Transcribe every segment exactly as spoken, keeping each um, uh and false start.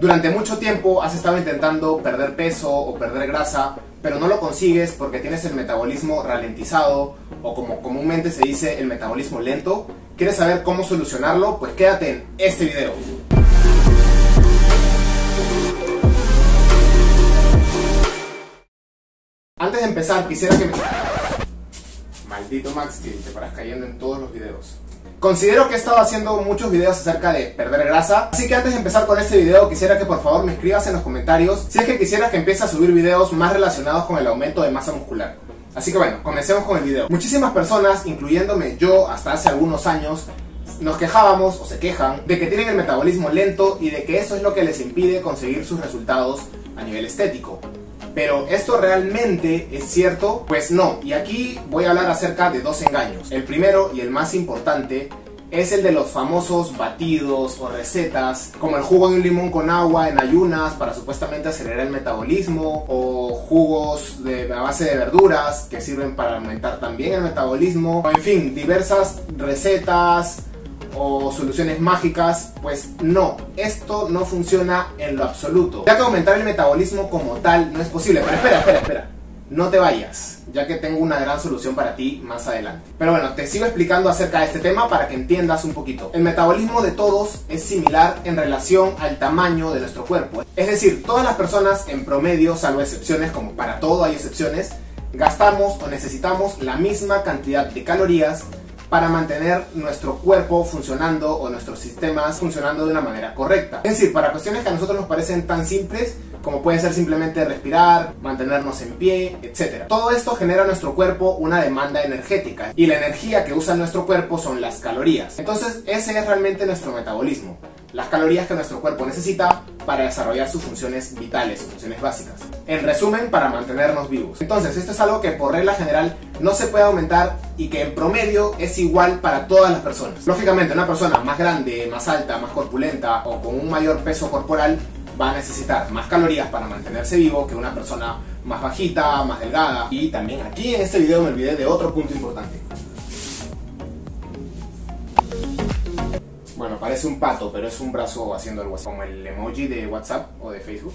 Durante mucho tiempo has estado intentando perder peso o perder grasa, pero no lo consigues porque tienes el metabolismo ralentizado o, como comúnmente se dice, el metabolismo lento. ¿Quieres saber cómo solucionarlo? Pues quédate en este video. Antes de empezar, quisiera que me... Maldito Max, que te paras cayendo en todos los videos. Considero que he estado haciendo muchos videos acerca de perder grasa, así que antes de empezar con este video quisiera que por favor me escribas en los comentarios si es que quisieras que empiece a subir videos más relacionados con el aumento de masa muscular. Así que bueno, comencemos con el video. Muchísimas personas, incluyéndome yo hasta hace algunos años, nos quejábamos o se quejan de que tienen el metabolismo lento y de que eso es lo que les impide conseguir sus resultados a nivel estético. Pero ¿esto realmente es cierto? Pues no, y aquí voy a hablar acerca de dos engaños. El primero y el más importante es el de los famosos batidos o recetas, como el jugo de un limón con agua en ayunas para supuestamente acelerar el metabolismo, o jugos de, a base de verduras que sirven para aumentar también el metabolismo, o en fin, diversas recetas o soluciones mágicas. Pues no, esto no funciona en lo absoluto, ya que aumentar el metabolismo como tal no es posible. Pero espera, espera, espera, no te vayas, ya que tengo una gran solución para ti más adelante. Pero bueno, te sigo explicando acerca de este tema para que entiendas un poquito. El metabolismo de todos es similar en relación al tamaño de nuestro cuerpo. Es decir, todas las personas en promedio, salvo excepciones, como para todo hay excepciones, gastamos o necesitamos la misma cantidad de calorías para mantener nuestro cuerpo funcionando o nuestros sistemas funcionando de una manera correcta. Es decir, para cuestiones que a nosotros nos parecen tan simples, como puede ser simplemente respirar, mantenernos en pie, etcétera. Todo esto genera a nuestro cuerpo una demanda energética, y la energía que usa nuestro cuerpo son las calorías. Entonces, ese es realmente nuestro metabolismo, las calorías que nuestro cuerpo necesita para desarrollar sus funciones vitales, sus funciones básicas. En resumen, para mantenernos vivos. Entonces, esto es algo que por regla general no se puede aumentar y que en promedio es igual para todas las personas. Lógicamente, una persona más grande, más alta, más corpulenta o con un mayor peso corporal va a necesitar más calorías para mantenerse vivo que una persona más bajita, más delgada. Y también aquí en este video me olvidé de otro punto importante. Bueno, parece un pato, pero es un brazo haciendo algo así, como el emoji de WhatsApp o de Facebook.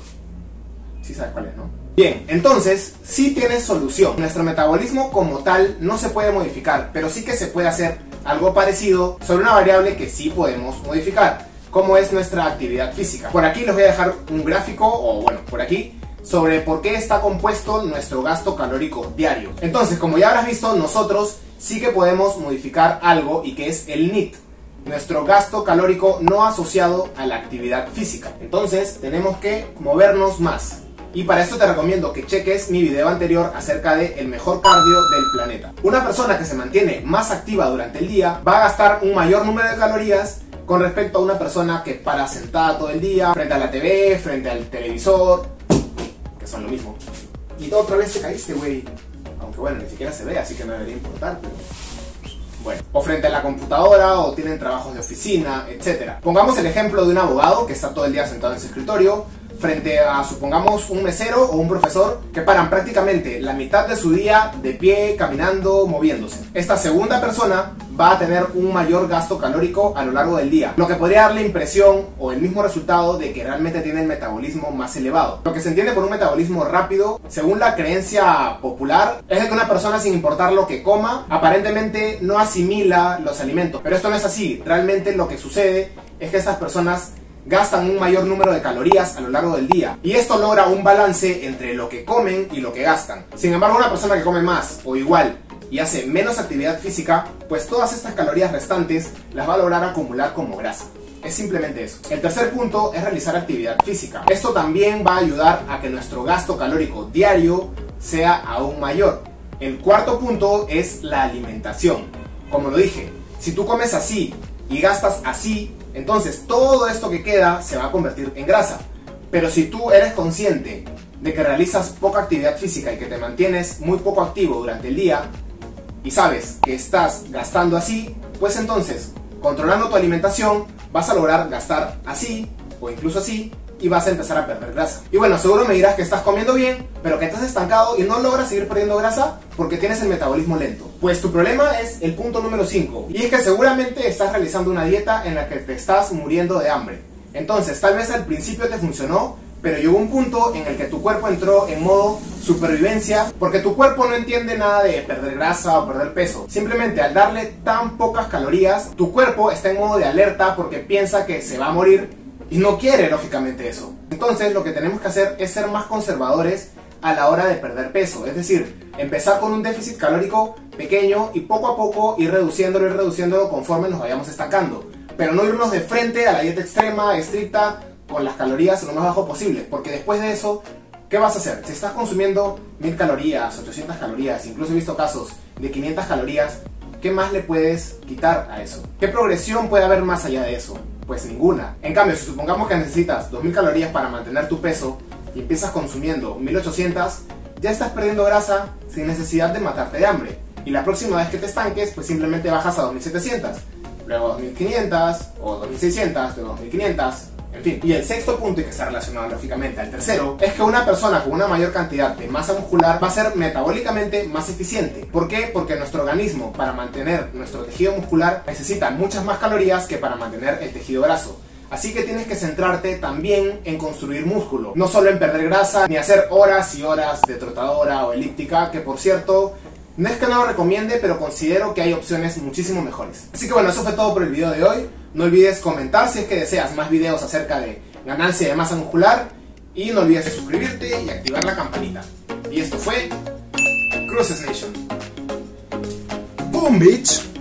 Sí sabes cuál es, ¿no? Bien, entonces, sí tienes solución. Nuestro metabolismo como tal no se puede modificar, pero sí que se puede hacer algo parecido sobre una variable que sí podemos modificar, como es nuestra actividad física. Por aquí les voy a dejar un gráfico, o bueno, por aquí, sobre por qué está compuesto nuestro gasto calórico diario. Entonces, como ya habrás visto, nosotros sí que podemos modificar algo, y que es el N I T. Nuestro gasto calórico no asociado a la actividad física. Entonces tenemos que movernos más, y para esto te recomiendo que cheques mi video anterior acerca de el mejor cardio del planeta. Una persona que se mantiene más activa durante el día va a gastar un mayor número de calorías con respecto a una persona que para sentada todo el día frente a la T V, frente al televisor, que son lo mismo. Y otra vez te caíste, güey. Aunque bueno, ni siquiera se ve, así que no debería importar, pero... Bueno, o frente a la computadora, o tienen trabajos de oficina, etcétera. Pongamos el ejemplo de un abogado que está todo el día sentado en su escritorio, frente a, supongamos, un mesero o un profesor que paran prácticamente la mitad de su día de pie, caminando, moviéndose. Esta segunda persona va a tener un mayor gasto calórico a lo largo del día, lo que podría dar la impresión o el mismo resultado de que realmente tiene el metabolismo más elevado. Lo que se entiende por un metabolismo rápido, según la creencia popular, es de que una persona, sin importar lo que coma, aparentemente no asimila los alimentos. Pero esto no es así. Realmente lo que sucede es que estas personas gastan un mayor número de calorías a lo largo del día, y esto logra un balance entre lo que comen y lo que gastan. Sin embargo, una persona que come más o igual y hace menos actividad física, pues todas estas calorías restantes las va a lograr acumular como grasa. Es simplemente eso. El tercer punto es realizar actividad física. Esto también va a ayudar a que nuestro gasto calórico diario sea aún mayor. El cuarto punto es la alimentación. Como lo dije, si tú comes así y gastas así, entonces todo esto que queda se va a convertir en grasa. Pero si tú eres consciente de que realizas poca actividad física y que te mantienes muy poco activo durante el día, y sabes que estás gastando así, pues entonces, controlando tu alimentación, vas a lograr gastar así, o incluso así, y vas a empezar a perder grasa. Y bueno, seguro me dirás que estás comiendo bien, pero que estás estancado y no logras seguir perdiendo grasa porque tienes el metabolismo lento. Pues tu problema es el punto número cinco, y es que seguramente estás realizando una dieta en la que te estás muriendo de hambre. Entonces, tal vez al principio te funcionó, pero llegó un punto en el que tu cuerpo entró en modo supervivencia, porque tu cuerpo no entiende nada de perder grasa o perder peso. Simplemente al darle tan pocas calorías, tu cuerpo está en modo de alerta porque piensa que se va a morir y no quiere lógicamente eso. Entonces lo que tenemos que hacer es ser más conservadores a la hora de perder peso, es decir, empezar con un déficit calórico pequeño y poco a poco ir reduciéndolo y reduciéndolo conforme nos vayamos estancando, pero no irnos de frente a la dieta extrema, estricta, con las calorías lo más bajo posible, porque después de eso, ¿qué vas a hacer? Si estás consumiendo mil calorías, ochocientas calorías, incluso he visto casos de quinientas calorías, ¿qué más le puedes quitar a eso? ¿Qué progresión puede haber más allá de eso? Pues ninguna. En cambio, si supongamos que necesitas dos mil calorías para mantener tu peso y empiezas consumiendo mil ochocientas, ya estás perdiendo grasa sin necesidad de matarte de hambre, y la próxima vez que te estanques, pues simplemente bajas a dos mil setecientas, luego dos mil quinientas, o dos mil seiscientas, luego dos mil quinientas. En fin, y el sexto punto, y que está relacionado lógicamente al tercero, es que una persona con una mayor cantidad de masa muscular va a ser metabólicamente más eficiente. ¿Por qué? Porque nuestro organismo, para mantener nuestro tejido muscular, necesita muchas más calorías que para mantener el tejido graso. Así que tienes que centrarte también en construir músculo, no solo en perder grasa, ni hacer horas y horas de trotadora o elíptica, que por cierto, no es que no lo recomiende, pero considero que hay opciones muchísimo mejores. Así que bueno, eso fue todo por el video de hoy. No olvides comentar si es que deseas más videos acerca de ganancia de masa muscular. Y no olvides de suscribirte y activar la campanita. Y esto fue Cruces Nation. ¡Boom, bitch!